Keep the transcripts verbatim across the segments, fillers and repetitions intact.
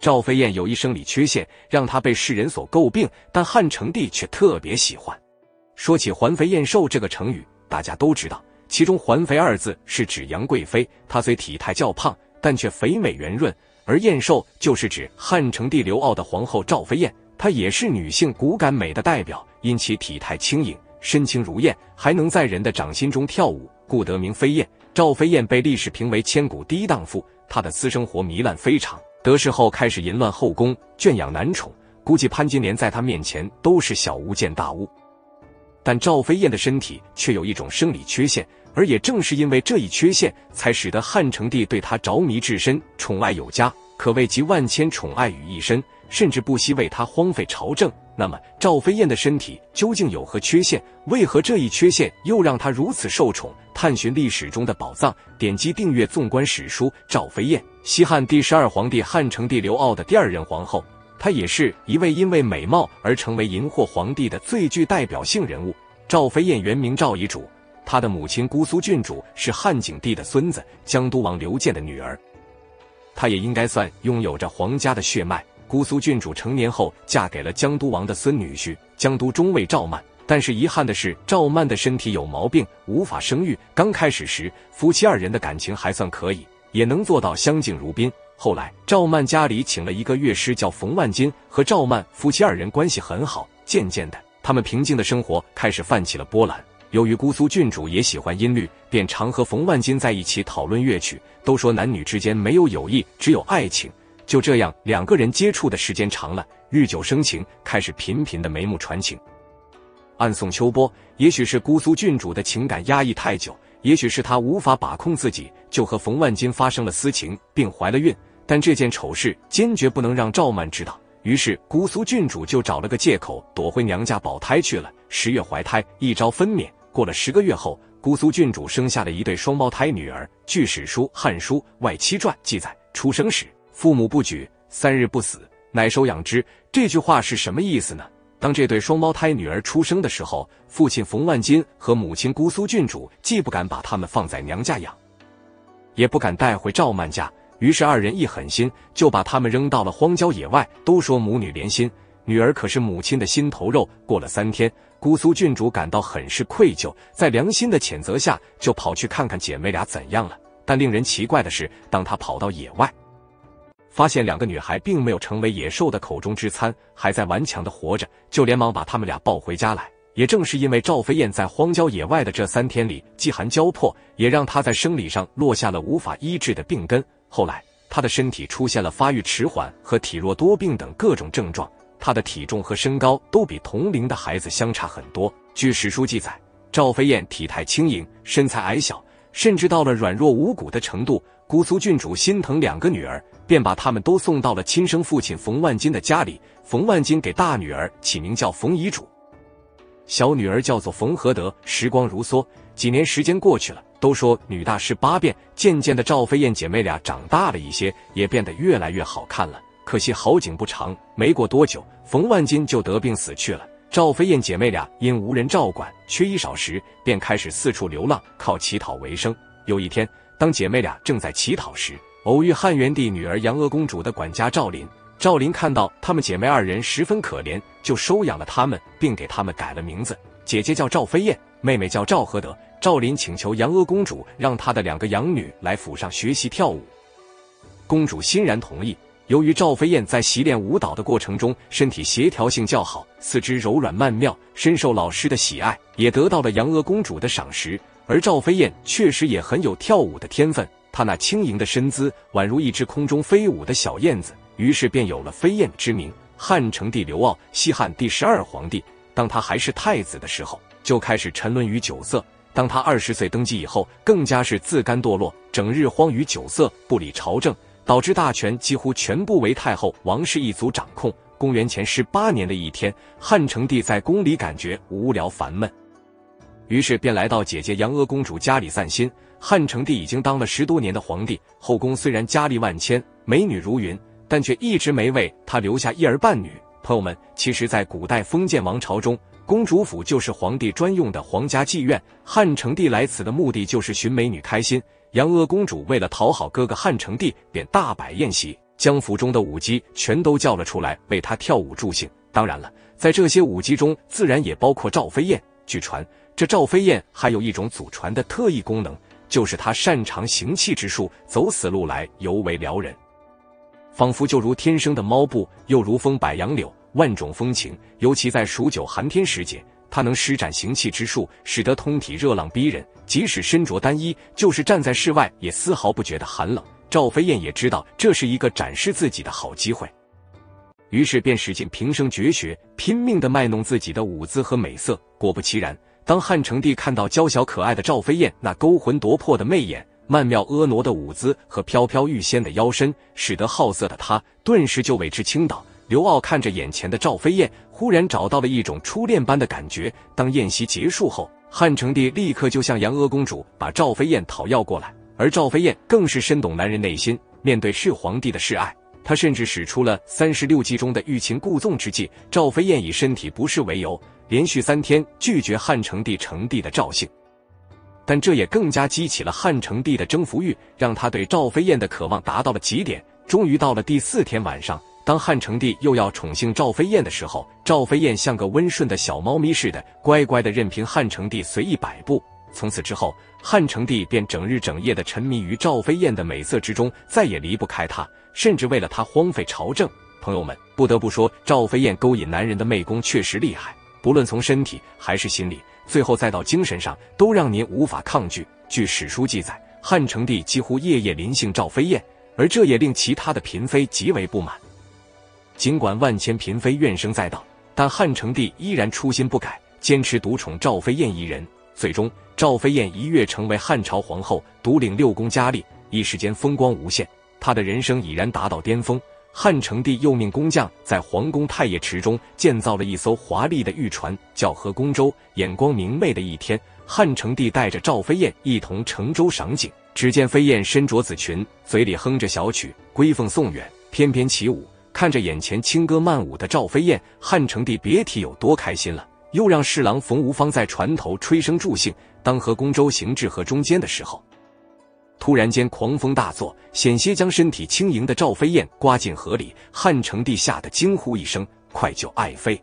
赵飞燕有一生理缺陷，让她被世人所诟病，但汉成帝却特别喜欢。说起“环肥燕瘦”这个成语，大家都知道，其中“环肥”二字是指杨贵妃，她虽体态较胖，但却肥美圆润；而“燕瘦”就是指汉成帝刘骜的皇后赵飞燕，她也是女性骨感美的代表，因其体态轻盈，身轻如燕，还能在人的掌心中跳舞，故得名飞燕。赵飞燕被历史评为千古第一荡妇，她的私生活糜烂非常。 得势后开始淫乱后宫，圈养男宠，估计潘金莲在他面前都是小巫见大巫。但赵飞燕的身体却有一种生理缺陷，而也正是因为这一缺陷，才使得汉成帝对她着迷至深，宠爱有加，可谓集万千宠爱于一身，甚至不惜为她荒废朝政。那么，赵飞燕的身体究竟有何缺陷？为何这一缺陷又让她如此受宠？探寻历史中的宝藏，点击订阅纵观史书《赵飞燕》。 西汉第十二皇帝汉成帝刘骜的第二任皇后，她也是一位因为美貌而成为淫惑皇帝的最具代表性人物。赵飞燕原名赵遗主，她的母亲姑苏郡主是汉景帝的孙子江都王刘建的女儿，她也应该算拥有着皇家的血脉。姑苏郡主成年后嫁给了江都王的孙女婿江都中尉赵曼，但是遗憾的是，赵曼的身体有毛病，无法生育。刚开始时，夫妻二人的感情还算可以。 也能做到相敬如宾。后来，赵曼家里请了一个乐师叫冯万金，和赵曼夫妻二人关系很好。渐渐的，他们平静的生活开始泛起了波澜。由于姑苏郡主也喜欢音律，便常和冯万金在一起讨论乐曲。都说男女之间没有友谊，只有爱情。就这样，两个人接触的时间长了，日久生情，开始频频的眉目传情，暗送秋波。也许是姑苏郡主的情感压抑太久。 也许是她无法把控自己，就和冯万金发生了私情，并怀了孕。但这件丑事坚决不能让赵曼知道。于是姑苏郡主就找了个借口躲回娘家保胎去了。十月怀胎，一朝分娩。过了十个月后，姑苏郡主生下了一对双胞胎女儿。据史书《汉书·外戚传》记载，出生时父母不举，三日不死，乃收养之。这句话是什么意思呢？ 当这对双胞胎女儿出生的时候，父亲冯万金和母亲姑苏郡主既不敢把他们放在娘家养，也不敢带回赵曼家，于是二人一狠心，就把他们扔到了荒郊野外。都说母女连心，女儿可是母亲的心头肉。过了三天，姑苏郡主感到很是愧疚，在良心的谴责下，就跑去看看姐妹俩怎样了。但令人奇怪的是，当她跑到野外， 发现两个女孩并没有成为野兽的口中之餐，还在顽强的活着，就连忙把她们俩抱回家来。也正是因为赵飞燕在荒郊野外的这三天里饥寒交迫，也让她在生理上落下了无法医治的病根。后来，她的身体出现了发育迟缓和体弱多病等各种症状，她的体重和身高都比同龄的孩子相差很多。据史书记载，赵飞燕体态轻盈，身材矮小，甚至到了软弱无骨的程度。姑苏郡主心疼两个女儿， 便把他们都送到了亲生父亲冯万金的家里。冯万金给大女儿起名叫冯遗主，小女儿叫做冯和德。时光如梭，几年时间过去了，都说女大十八变。渐渐的，赵飞燕姐妹俩长大了一些，也变得越来越好看了。可惜好景不长，没过多久，冯万金就得病死去了。赵飞燕姐妹俩因无人照管，缺衣少食，便开始四处流浪，靠乞讨为生。有一天，当姐妹俩正在乞讨时， 偶遇汉元帝女儿杨娥公主的管家赵林，赵林看到她们姐妹二人十分可怜，就收养了她们，并给她们改了名字。姐姐叫赵飞燕，妹妹叫赵和德。赵林请求杨娥公主让她的两个养女来府上学习跳舞，公主欣然同意。由于赵飞燕在习练舞蹈的过程中，身体协调性较好，四肢柔软曼妙，深受老师的喜爱，也得到了杨娥公主的赏识。而赵飞燕确实也很有跳舞的天分。 她那轻盈的身姿宛如一只空中飞舞的小燕子，于是便有了飞燕之名。汉成帝刘骜，西汉第十二皇帝，当他还是太子的时候，就开始沉沦于酒色。当他二十岁登基以后，更加是自甘堕落，整日荒于酒色，不理朝政，导致大权几乎全部为太后王氏一族掌控。公元前十八年的一天，汉成帝在宫里感觉无聊烦闷，于是便来到姐姐杨娥公主家里散心。 汉成帝已经当了十多年的皇帝，后宫虽然佳丽万千，美女如云，但却一直没为他留下一儿半女。朋友们，其实，在古代封建王朝中，公主府就是皇帝专用的皇家妓院。汉成帝来此的目的就是寻美女开心。杨娥公主为了讨好哥哥汉成帝，便大摆宴席，将府中的舞姬全都叫了出来，为他跳舞助兴。当然了，在这些舞姬中，自然也包括赵飞燕。据传，这赵飞燕还有一种祖传的特异功能，就是她擅长行气之术，走死路来尤为撩人，仿佛就如天生的猫步，又如风摆杨柳，万种风情。尤其在数九寒天时节，她能施展行气之术，使得通体热浪逼人。 即使身着单衣，就是站在室外，也丝毫不觉得寒冷。赵飞燕也知道这是一个展示自己的好机会，于是便使尽平生绝学，拼命地卖弄自己的舞姿和美色。果不其然，当汉成帝看到娇小可爱的赵飞燕那勾魂夺魄的媚眼、曼妙婀娜的舞姿和飘飘欲仙的腰身，使得好色的他顿时就为之倾倒。 刘骜看着眼前的赵飞燕，忽然找到了一种初恋般的感觉。当宴席结束后，汉成帝立刻就向杨阿公主把赵飞燕讨要过来，而赵飞燕更是深懂男人内心。面对弑皇帝的示爱，她甚至使出了三十六计中的欲擒故纵之计。赵飞燕以身体不适为由，连续三天拒绝汉成帝成帝的赵姓，但这也更加激起了汉成帝的征服欲，让他对赵飞燕的渴望达到了极点。终于到了第四天晚上。 当汉成帝又要宠幸赵飞燕的时候，赵飞燕像个温顺的小猫咪似的，乖乖的任凭汉成帝随意摆布。从此之后，汉成帝便整日整夜的沉迷于赵飞燕的美色之中，再也离不开她，甚至为了她荒废朝政。朋友们，不得不说，赵飞燕勾引男人的媚功确实厉害，不论从身体还是心理，最后再到精神上，都让您无法抗拒。据史书记载，汉成帝几乎夜夜临幸赵飞燕，而这也令其他的嫔妃极为不满。 尽管万千嫔妃怨声载道，但汉成帝依然初心不改，坚持独宠赵飞燕一人。最终，赵飞燕一跃成为汉朝皇后，独领六宫佳丽，一时间风光无限。她的人生已然达到巅峰。汉成帝又命工匠在皇宫太液池中建造了一艘华丽的玉船，叫和宫舟。眼光明媚的一天，汉成帝带着赵飞燕一同乘舟赏景，只见飞燕身着紫裙，嘴里哼着小曲，归凤送远，翩翩起舞。 看着眼前轻歌曼舞的赵飞燕，汉成帝别提有多开心了。又让侍郎冯无方在船头吹笙助兴。当和宫舟行至河中间的时候，突然间狂风大作，险些将身体轻盈的赵飞燕刮进河里。汉成帝吓得惊呼一声：“快救爱妃！”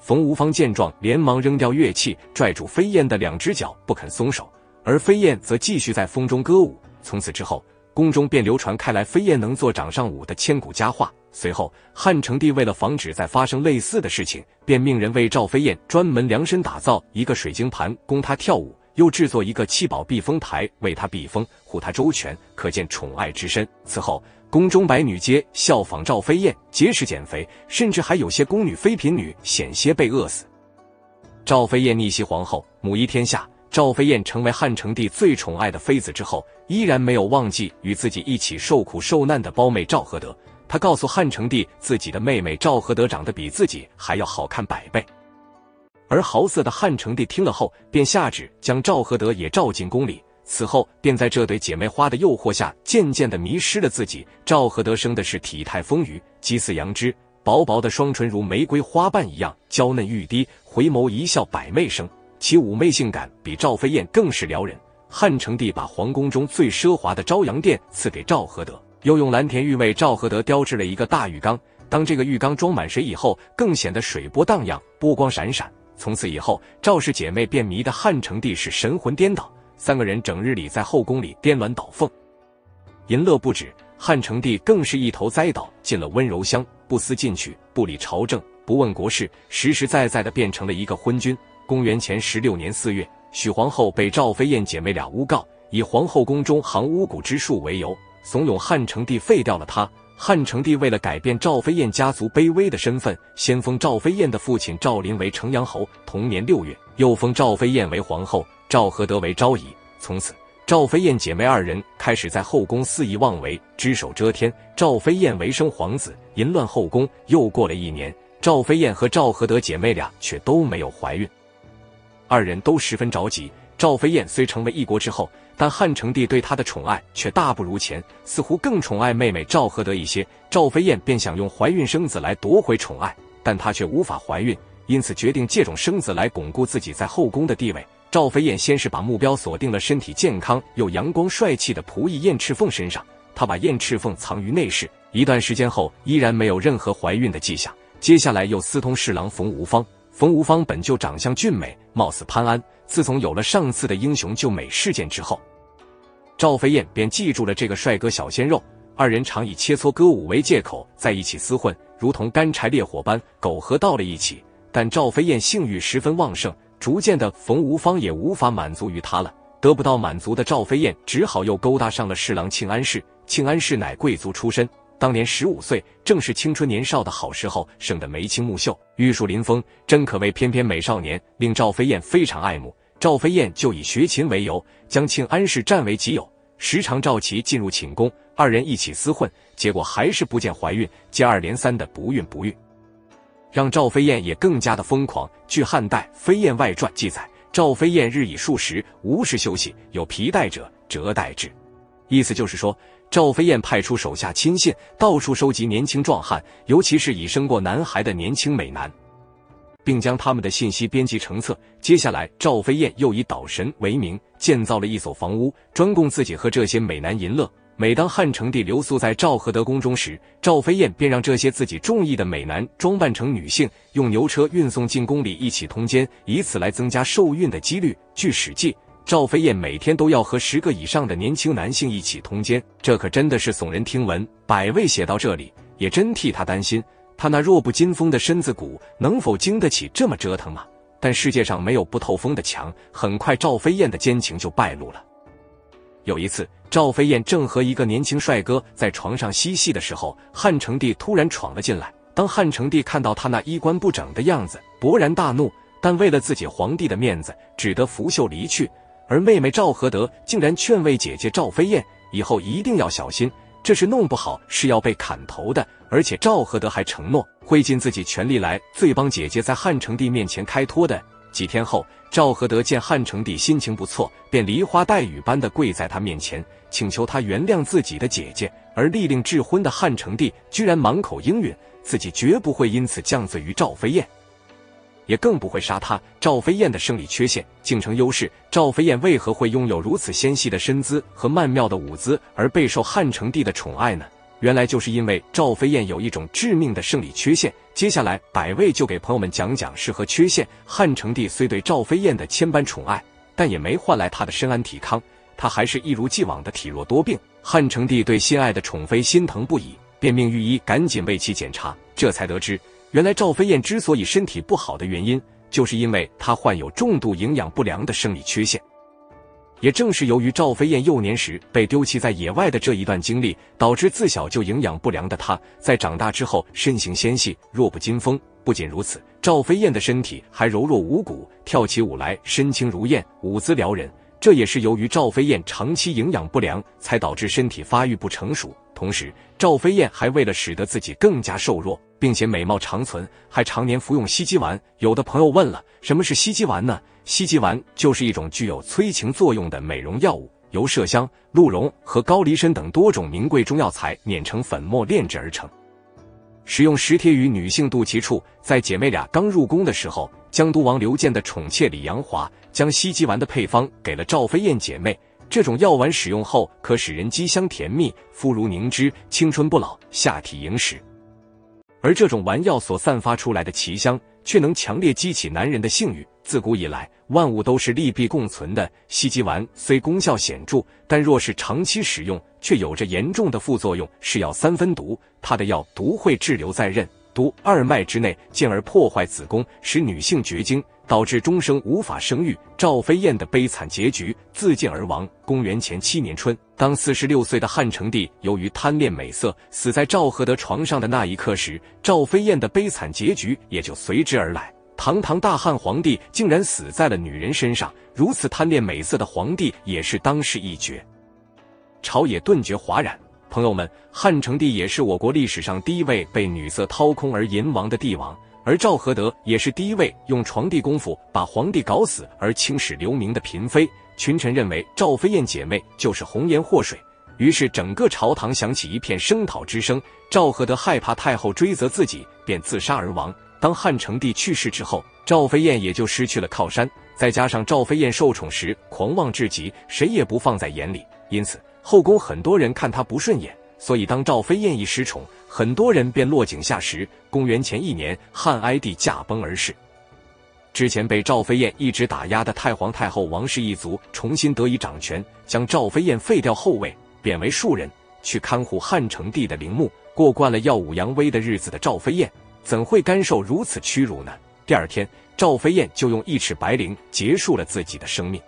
冯无方见状，连忙扔掉乐器，拽住飞燕的两只脚不肯松手，而飞燕则继续在风中歌舞。从此之后，宫中便流传开来飞燕能做掌上舞的千古佳话。 随后，汉成帝为了防止再发生类似的事情，便命人为赵飞燕专门量身打造一个水晶盘供她跳舞，又制作一个七宝避风台为她避风，护她周全，可见宠爱之深。此后，宫中百女皆效仿赵飞燕，节食减肥，甚至还有些宫女、妃嫔女险些被饿死。赵飞燕逆袭皇后，母仪天下。 赵飞燕成为汉成帝最宠爱的妃子之后，依然没有忘记与自己一起受苦受难的胞妹赵合德。她告诉汉成帝，自己的妹妹赵合德长得比自己还要好看百倍。而好色的汉成帝听了后，便下旨将赵合德也召进宫里。此后，便在这对姐妹花的诱惑下，渐渐地迷失了自己。赵合德生的是体态丰腴，肌似杨枝，薄薄的双唇如玫瑰花瓣一样娇嫩欲滴，回眸一笑百媚生。 其妩媚性感比赵飞燕更是撩人。汉成帝把皇宫中最奢华的朝阳殿赐给赵合德，又用蓝田玉为赵合德雕制了一个大浴缸。当这个浴缸装满水以后，更显得水波荡漾，波光闪闪。从此以后，赵氏姐妹便迷得汉成帝是神魂颠倒，三个人整日里在后宫里颠鸾倒凤，淫乐不止。汉成帝更是一头栽倒进了温柔乡，不思进取，不理朝政，不问国事，实实在在的变成了一个昏君。 公元前十六年四月，许皇后被赵飞燕姐妹俩诬告，以皇后宫中行巫蛊之术为由，怂恿汉成帝废掉了她。汉成帝为了改变赵飞燕家族卑微的身份，先封赵飞燕的父亲赵林为城阳侯，同年六月，又封赵飞燕为皇后，赵合德为昭仪。从此，赵飞燕姐妹二人开始在后宫肆意妄为，只手遮天。赵飞燕为生皇子，淫乱后宫。又过了一年，赵飞燕和赵合德姐妹俩却都没有怀孕。 二人都十分着急。赵飞燕虽成为一国之后，但汉成帝对她的宠爱却大不如前，似乎更宠爱妹妹赵合德一些。赵飞燕便想用怀孕生子来夺回宠爱，但她却无法怀孕，因此决定借种生子来巩固自己在后宫的地位。赵飞燕先是把目标锁定了身体健康又阳光帅气的仆役燕赤凤身上，她把燕赤凤藏于内室，一段时间后依然没有任何怀孕的迹象。接下来又私通侍郎冯无方。冯无方本就长相俊美，貌似潘安。自从有了上次的英雄救美事件之后，赵飞燕便记住了这个帅哥小鲜肉。二人常以切磋歌舞为借口在一起厮混，如同干柴烈火般苟合到了一起。但赵飞燕性欲十分旺盛，逐渐的冯无方也无法满足于她了。得不到满足的赵飞燕只好又勾搭上了侍郎庆安氏。庆安氏乃贵族出身。当年十五岁，正是青春年少的好时候，生得眉清目秀，玉树临风，真可谓翩翩美少年，令赵飞燕非常爱慕。赵飞燕就以学琴为由，将庆安氏占为己有，时常召其进入寝宫，二人一起厮混，结果还是不见怀孕，接二连三的不孕不育，让赵飞燕也更加的疯狂。据汉代《飞燕外传》记载，赵飞燕日以数十，无时休息，有皮带者，折带之。意思就是说，赵飞燕派出手下亲信，到处收集年轻壮汉，尤其是已生过男孩的年轻美男，并将他们的信息编辑成册。接下来，赵飞燕又以岛神为名，建造了一所房屋，专供自己和这些美男淫乐。每当汉成帝留宿在赵合德宫中时，赵飞燕便让这些自己中意的美男装扮成女性，用牛车运送进宫里一起通奸，以此来增加受孕的几率。据《史记》，赵飞燕每天都要和十个以上的年轻男性一起通奸，这可真的是耸人听闻。百味写到这里，也真替他担心，他那弱不禁风的身子骨能否经得起这么折腾吗？但世界上没有不透风的墙，很快赵飞燕的奸情就败露了。有一次，赵飞燕正和一个年轻帅哥在床上嬉戏的时候，汉成帝突然闯了进来。当汉成帝看到他那衣冠不整的样子，勃然大怒，但为了自己皇帝的面子，只得拂袖离去。而妹妹赵合德竟然劝慰姐姐赵飞燕，以后一定要小心，这事弄不好是要被砍头的。而且赵合德还承诺会尽自己全力来最帮姐姐在汉成帝面前开脱的。几天后，赵合德见汉成帝心情不错，便梨花带雨般的跪在他面前，请求他原谅自己的姐姐。而勒令智昏的汉成帝居然满口应允，自己绝不会因此降罪于赵飞燕，也更不会杀他。赵飞燕的生理缺陷竟成优势，赵飞燕为何会拥有如此纤细的身姿和曼妙的舞姿而备受汉成帝的宠爱呢？原来就是因为赵飞燕有一种致命的生理缺陷。接下来百味就给朋友们讲讲是何缺陷。汉成帝虽对赵飞燕的千般宠爱，但也没换来她的身安体康，她还是一如既往的体弱多病。汉成帝对心爱的宠妃心疼不已，便命御医赶紧为其检查，这才得知原来赵飞燕之所以身体不好的原因，就是因为她患有重度营养不良的生理缺陷。也正是由于赵飞燕幼年时被丢弃在野外的这一段经历，导致自小就营养不良的她，在长大之后身形纤细，弱不禁风。不仅如此，赵飞燕的身体还柔弱无骨，跳起舞来身轻如燕，舞姿撩人。这也是由于赵飞燕长期营养不良，才导致身体发育不成熟。同时，赵飞燕还为了使得自己更加瘦弱，并且美貌长存，还常年服用西鸡丸。有的朋友问了，什么是西鸡丸呢？西鸡丸就是一种具有催情作用的美容药物，由麝香、鹿茸和高丽参等多种名贵中药材碾成粉末炼制而成，使用时贴于女性肚脐处。在姐妹俩刚入宫的时候，江都王刘建的宠妾李阳华将西鸡丸的配方给了赵飞燕姐妹。这种药丸使用后，可使人肌香甜蜜，肤如凝脂，青春不老，下体盈实。而这种丸药所散发出来的奇香，却能强烈激起男人的性欲。自古以来，万物都是利弊共存的。西鸡丸虽功效显著，但若是长期使用，却有着严重的副作用，是药三分毒。它的药毒会滞留在任督二脉之内，进而破坏子宫，使女性绝经，导致终生无法生育。赵飞燕的悲惨结局，自尽而亡。公元前七年春，当四十六岁的汉成帝由于贪恋美色，死在赵合德床上的那一刻时，赵飞燕的悲惨结局也就随之而来。堂堂大汉皇帝竟然死在了女人身上，如此贪恋美色的皇帝也是当世一绝，朝野顿觉哗然。朋友们，汉成帝也是我国历史上第一位被女色掏空而淫亡的帝王，而赵合德也是第一位用床帝功夫把皇帝搞死而青史留名的嫔妃。群臣认为赵飞燕姐妹就是红颜祸水，于是整个朝堂响起一片声讨之声。赵合德害怕太后追责自己，便自杀而亡。当汉成帝去世之后，赵飞燕也就失去了靠山，再加上赵飞燕受宠时狂妄至极，谁也不放在眼里，因此后宫很多人看他不顺眼，所以当赵飞燕一失宠，很多人便落井下石。公元前一年，汉哀帝驾崩而逝。之前被赵飞燕一直打压的太皇太后王氏一族重新得以掌权，将赵飞燕废掉后位，贬为庶人，去看护汉成帝的陵墓。过惯了耀武扬威的日子的赵飞燕，怎会甘受如此屈辱呢？第二天，赵飞燕就用一尺白绫结束了自己的生命。